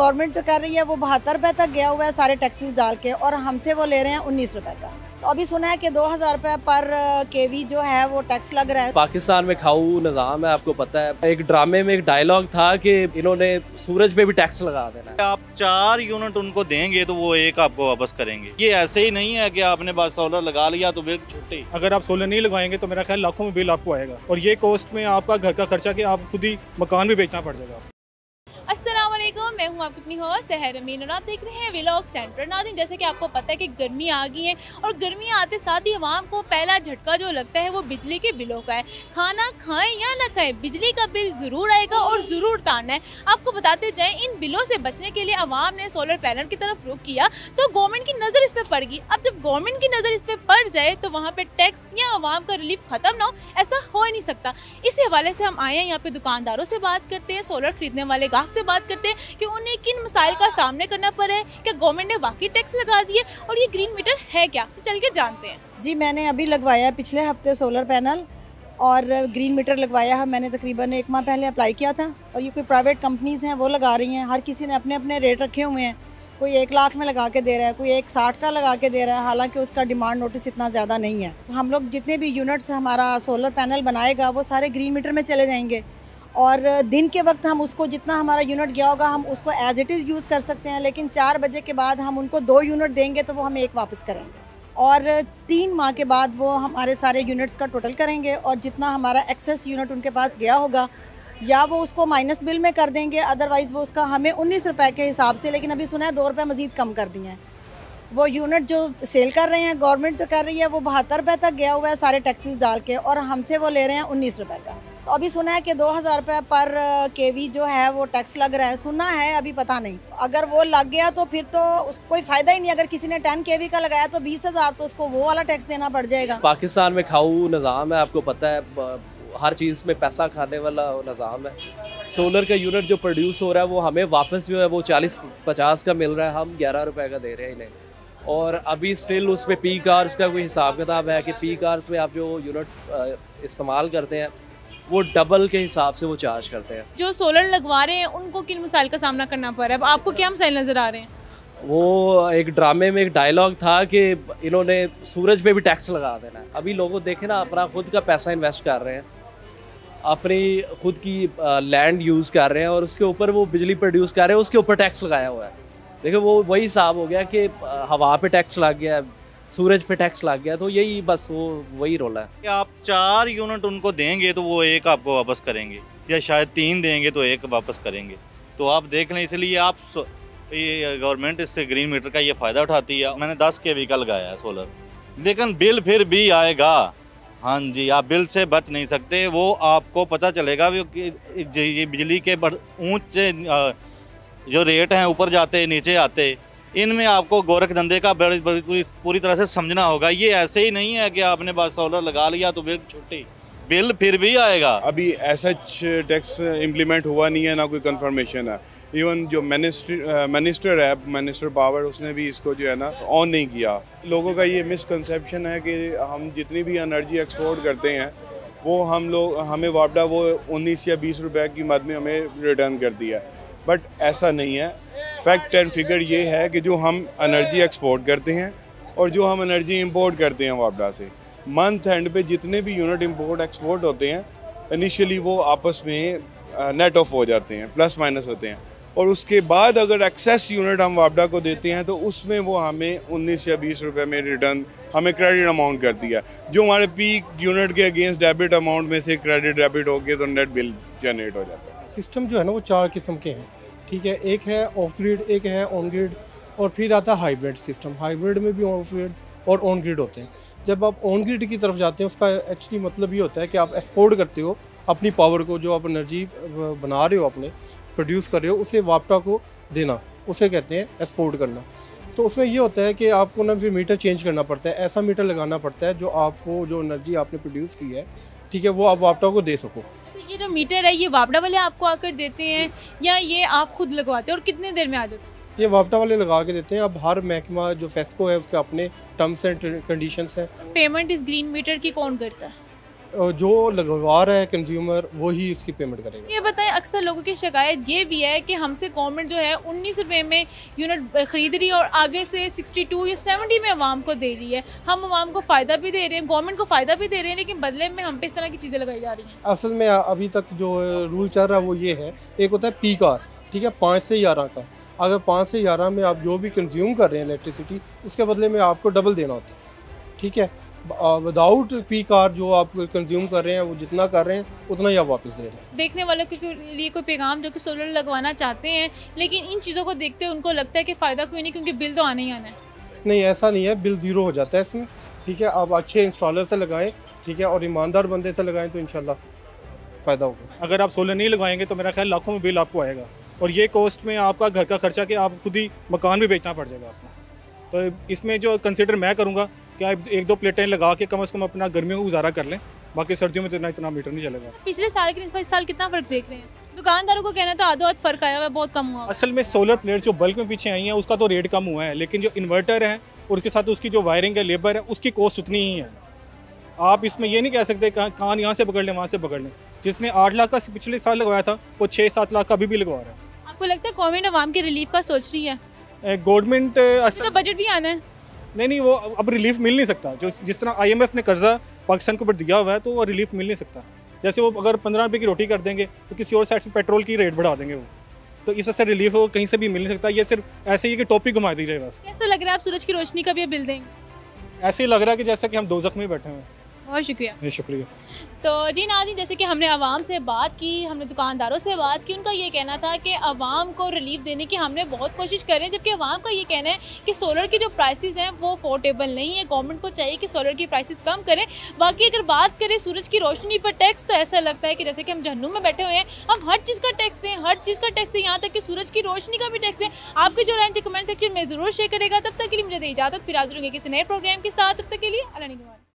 Government जो कर रही है वो 72 रुपये तक गया हुआ है सारे टैक्सेस डाल के, और हमसे वो ले रहे हैं 19 रुपये का। तो अभी सुना है कि 2000 रुपये पर केवी जो है वो टैक्स लग रहा है। पाकिस्तान में खाऊ निज़ाम है, आपको पता है। एक ड्रामे में एक डायलॉग था कि इन्होंने सूरज पे भी टैक्स लगा देना है। आप 4 यूनिट उनको देंगे तो वो एक आपको वापस करेंगे। ये ऐसे ही नहीं है कि आपने बात सोलर लगा लिया तो बिल छुट्टी। अगर आप सोलर नहीं लगाएंगे तो मेरा ख्याल लाखों में बिल आपको आएगा, और ये कॉस्ट में आपका घर का खर्चा कि आप खुद ही मकान भी बेचना पड़ जाएगा। मैं हूं आपकी अपनी होस्ट सहर अमीन, और आप देख रहे हैं व्लॉग सेंटर। नाज़रीन, जैसे कि आपको पता है कि गर्मी आ गई है, और गर्मी आते साथ ही आवाम को पहला झटका जो लगता है वो बिजली के बिलों का है। खाना खाएं या ना खाएं, बिजली का बिल ज़रूर आएगा और ज़रूर उतारना है। आपको बताते जाएं, इन बिलों से बचने के लिए आवाम ने सोलर पैनल की तरफ रुख किया तो गवर्नमेंट की नज़र इस पर पड़ गई। अब जब गवर्नमेंट की नज़र इस पर पड़ जाए तो वहाँ पर टैक्स या आवाम का रिलीफ ख़त्म ना हो, ऐसा हो ही नहीं सकता। इसी हवाले से हम आए हैं, यहाँ पर दुकानदारों से बात करते हैं, सोलर खरीदने वाले ग्राहक से बात करते हैं कि उन्हें किन मसाइल का सामना करना पड़ा है, क्या गवर्नमेंट ने वाकई टैक्स लगा दिए, और ये ग्रीन मीटर है क्या, तो चलकर जानते हैं। जी, मैंने अभी लगवाया पिछले हफ्ते सोलर पैनल, और ग्रीन मीटर लगवाया है मैंने तकरीबन 1 माह पहले अप्लाई किया था। और ये कोई प्राइवेट कंपनीज़ हैं वो लगा रही हैं, हर किसी ने अपने अपने रेट रखे हुए हैं। कोई 1 लाख में लगा के दे रहा है, कोई 160 का लगा के दे रहा है, हालांकि उसका डिमांड नोटिस इतना ज़्यादा नहीं है। हम लोग जितने भी यूनिट्स हमारा सोलर पैनल बनाएगा वो सारे ग्रीन मीटर में चले जाएंगे, और दिन के वक्त हम उसको जितना हमारा यूनिट गया होगा हम उसको एज इट इज़ यूज़ कर सकते हैं। लेकिन 4 बजे के बाद हम उनको 2 यूनिट देंगे तो वो हमें 1 वापस करेंगे, और 3 माह के बाद वो हमारे सारे यूनिट्स का टोटल करेंगे, और जितना हमारा एक्सेस यूनिट उनके पास गया होगा या वो उसको माइनस बिल में कर देंगे, अदरवाइज़ वो उसका हमें 19 रुपये के हिसाब से, लेकिन अभी सुना है 2 रुपये मज़ीद कम कर दिए हैं। वो यूनिट जो सेल कर रहे हैं, गवर्नमेंट जो कर रही है, वो 72 रुपये तक गया हुआ है सारे टैक्सेस डाल के, और हमसे वो ले रहे हैं 19 रुपये का। तो अभी सुना है कि 2000 रुपये पर केवी जो है वो टैक्स लग रहा है, सुना है, अभी पता नहीं। अगर वो लग गया तो फिर तो उसको कोई फ़ायदा ही नहीं। अगर किसी ने 10 केवी का लगाया तो 20,000 तो उसको वो वाला टैक्स देना पड़ जाएगा। पाकिस्तान में खाऊ निज़ाम है, आपको पता है, हर चीज़ में पैसा खाने वाला निज़ाम है। सोलर का यूनिट जो प्रोड्यूस हो रहा है वो हमें वापस जो है वो 40-50 का मिल रहा है, हम 11 रुपये का दे रहे हैं इन्हें। और अभी स्टिल उसमें P-कार्स का कोई हिसाब किताब है कि P-कार्स में आप जो यूनिट इस्तेमाल करते हैं वो डबल के हिसाब से वो चार्ज करते हैं। जो सोलर लगवा रहे हैं उनको किन मसाइल का सामना करना पड़ रहा है, आपको क्या मसाइल नज़र आ रहे हैं? वो एक ड्रामे में एक डायलॉग था कि इन्होंने सूरज पे भी टैक्स लगा देना है। अभी लोगों देखे ना, अपना खुद का पैसा इन्वेस्ट कर रहे हैं, अपनी खुद की लैंड यूज़ कर रहे हैं, और उसके ऊपर वो बिजली प्रोड्यूस कर रहे हैं, उसके ऊपर टैक्स लगाया हुआ है। देखो वो वही हिसाब हो गया कि हवा पे टैक्स लग गया, सूरज पे टैक्स लग गया, तो यही बस वो वही रोल है कि आप 4 यूनिट उनको देंगे तो वो 1 आपको वापस करेंगे, या शायद 3 देंगे तो 1 वापस करेंगे। तो आप देख लें, इसलिए आप ये गवर्नमेंट इससे ग्रीन मीटर का ये फ़ायदा उठाती है। मैंने 10 केवी का लगाया है सोलर, लेकिन बिल फिर भी आएगा। हाँ जी, आप बिल से बच नहीं सकते, वो आपको पता चलेगा ये बिजली के ऊँचे जो रेट हैं ऊपर जाते नीचे आते, इनमें आपको गोरख धंधे का पूरी तरह से समझना होगा। ये ऐसे ही नहीं है कि आपने बस सोलर लगा लिया तो बिल छुट्टी, बिल फिर भी आएगा। अभी ऐसा टैक्स इम्प्लीमेंट हुआ नहीं है, ना कोई कंफर्मेशन है। इवन जो मिनिस्टर है, मिनिस्टर पावर, उसने भी इसको जो है ना ऑन नहीं किया। लोगों का ये मिसकंसेप्शन है कि हम जितनी भी एनर्जी एक्सपोर्ट करते हैं वो हमें वापडा वो 19 या 20 रुपये की मद में हमें रिटर्न कर दिया है, बट ऐसा नहीं है। फैक्ट एंड फिगर ये है कि जो हम एनर्जी एक्सपोर्ट करते हैं और जो हम एनर्जी इंपोर्ट करते हैं वापडा से, मंथ एंड पे जितने भी यूनिट इंपोर्ट एक्सपोर्ट होते हैं इनिशियली वो आपस में नेट ऑफ हो जाते हैं, प्लस माइनस होते हैं, और उसके बाद अगर एक्सेस यूनिट हम वापडा को देते हैं तो उसमें वो हमें 19 या 20 रुपये में रिटर्न हमें क्रेडिट अमाउंट कर दिया, जो हमारे पीक यूनिट के अगेंस्ट डेबिट अमाउंट में से क्रेडिट डेबिट होकर तो नेट बिल जनरेट हो जाता है। सिस्टम जो है ना वो 4 किस्म के हैं, ठीक है। एक है ऑफ ग्रिड, एक है ऑन ग्रिड, और फिर आता है हाइब्रिड सिस्टम। हाइब्रिड में भी ऑफ ग्रिड और ऑन ग्रिड होते हैं। जब आप ऑन ग्रिड की तरफ जाते हैं, उसका एक्चुअली मतलब ये होता है कि आप एक्सपोर्ट करते हो अपनी पावर को, जो आप एनर्जी बना रहे हो, अपने प्रोड्यूस कर रहे हो, उसे वापटा को देना, उसे कहते हैं एक्सपोर्ट करना। तो उसमें ये होता है कि आपको ना फिर मीटर चेंज करना पड़ता है, ऐसा मीटर लगाना पड़ता है जो आपको जो एनर्जी आपने प्रोड्यूस की है, ठीक है, वो आप वापटा को दे सको। ये जो मीटर है ये वापडा वाले आपको आकर देते हैं या ये आप खुद लगवाते हैं, और कितने देर में आ जाते हैं? ये वापडा वाले लगा के देते हैं। अब हर महकमा जो फेस्को है उसके अपने टर्म्स एंड कंडीशंस हैं। पेमेंट इस ग्रीन मीटर की कौन करता है? जो लगवा रहा है कंज्यूमर वही इसकी पेमेंट करेगा। ये बताएं, अक्सर लोगों की शिकायत ये भी है कि हमसे गवर्नमेंट जो है 19 रुपये में यूनिट खरीद रही है और आगे से 62 या 70 में आवाम को दे रही है। हम आवाम को फ़ायदा भी दे रहे हैं, गवर्नमेंट को फ़ायदा भी दे रहे हैं, लेकिन बदले में हम पे इस तरह की चीज़ें लगाई जा रही हैं। असल में अभी तक जो रूल चल रहा है वो ये है, एक होता है P-car, ठीक है, 5 से 11 का। अगर 5 से 11 में आप जो भी कंज्यूम कर रहे हैं इलेक्ट्रिसिटी, इसके बदले में आपको डबल देना होता है, ठीक है। विदाउट P-car जो आप कंज्यूम कर रहे हैं वो जितना कर रहे हैं उतना ही आप वापस दे रहे हैं। देखने वालों के लिए कोई पैगाम जो कि सोलर लगवाना चाहते हैं लेकिन इन चीज़ों को देखते हुए उनको लगता है कि फ़ायदा क्यों नहीं, क्योंकि बिल तो आना ही आना है। नहीं, ऐसा नहीं है, बिल ज़ीरो हो जाता है इसमें, ठीक है। आप अच्छे इंस्टॉलर से लगाएँ, ठीक है, और ईमानदार बंदे से लगाएँ तो इंशाल्लाह फ़ायदा होगा। अगर आप सोलर नहीं लगाएंगे तो मेरा ख्याल लाखों में बिल आपको आएगा और ये कॉस्ट में आपका घर का खर्चा कि आप खुद ही मकान भी बेचना पड़ जाएगा आपको। तो इसमें जो कंसिडर मैं करूँगा कि आप 1-2 प्लेटें लगा के कम से कम अपना गर्मियों को गुजारा कर लें, बाकी सर्दियों में तो इतना मीटर नहीं चलेगा। पिछले साल के इस साल कितना फ़र्क देख रहे हैं? दुकानदारों को कहना तो आधा फ़र्क आया हुआ, बहुत कम हुआ। असल में सोलर प्लेट जो बल्क में पीछे आई हैं उसका तो रेट कम हुआ है, लेकिन जो इन्वर्टर है और उसके साथ उसकी जो वायरिंग है, लेबर है, उसकी कॉस्ट उतनी ही है। आप इसमें ये नहीं कह सकते कान यहाँ से पकड़ लें वहाँ से पकड़ लें। जिसने 8 लाख का पिछले साल लगवाया था वो 6-7 लाख का अभी भी लगवा रहा है। आपको लगता है गवर्नमेंट आवाम की रिलीफ का सोच रही है? गवर्नमेंट तो बजट भी आना है। नहीं, वो अब रिलीफ मिल नहीं सकता। जो जिस तरह IMF ने कर्जा पाकिस्तान के ऊपर दिया हुआ है तो वो रिलीफ मिल नहीं सकता। जैसे वो अगर 15 रुपये की रोटी कर देंगे तो किसी और साइड से पेट्रोल की रेट बढ़ा देंगे, वो तो इस वजह से रिलीफ वो कहीं से भी मिल नहीं सकता। ये सिर्फ ऐसे ही कि टॉपिक घुमा दी जाए बस। ऐसा लग रहा है आप सूरज की रोशनी का भी बिल देंगे? ऐसे ही लग रहा है कि जैसा कि हम दोज़ख में बैठे हैं। बहुत शुक्रिया। तो जी नाज़रीन, जैसे कि हमने आवाम से बात की, हमने दुकानदारों से बात की, उनका ये कहना था कि आवाम को रिलीफ देने की हमने बहुत कोशिश कर रहे हैं, जबकि आवाम का ये कहना है कि सोलर की जो प्राइसेस हैं वो अफोर्डेबल नहीं है, गवर्नमेंट को चाहिए कि सोलर की प्राइसेस कम करें। बाकी अगर बात करें सूरज की रोशनी पर टैक्स, तो ऐसा लगता है कि जैसे कि हम जहन्नुम में बैठे हुए हैं, हम हर चीज़ का टैक्स दें, हर चीज़ का टैक्स दें, यहाँ तक कि सूरज की रोशनी का भी टैक्स दें। आपके जो राय कमेंट सेक्शन में ज़रूर शेयर करेगा। तब तक के लिए मुझे इजाज़त, फिर हाजिर होंगे किसी नए प्रोग्राम के साथ। तब तक के लिए अल्लाह निगहबान।